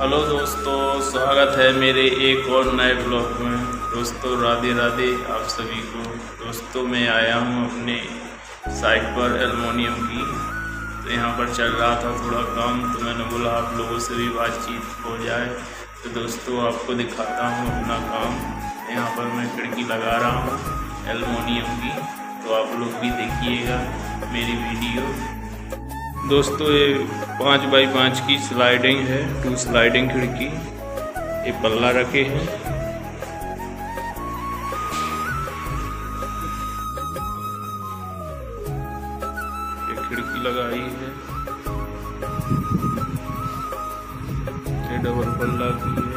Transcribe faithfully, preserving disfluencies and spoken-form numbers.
Hello दोस्तों, स्वागत है मेरे एक और नए ब्लॉग में। दोस्तों राधे राधे आप सभी को। दोस्तों मैं आया हूँ अपने साइट पर एलुमिनियम की, तो यहाँ पर चल रहा था थोड़ा काम, तो मैंने बोला आप लोगों से भी बातचीत हो जाए। तो दोस्तों आपको दिखाता हूँ अपना काम। यहाँ पर मैं खिड़की लगा रहा हूँ एलुमिनियम की, तो आप लोग भी देखिएगा मेरी वीडियो। दोस्तों ये पाँच बाई पाँच की स्लाइडिंग है, टू स्लाइडिंग खिड़की, ये पल्ला रखे हैं। ये खिड़की लगाई है, ये डबल पल्ला की है।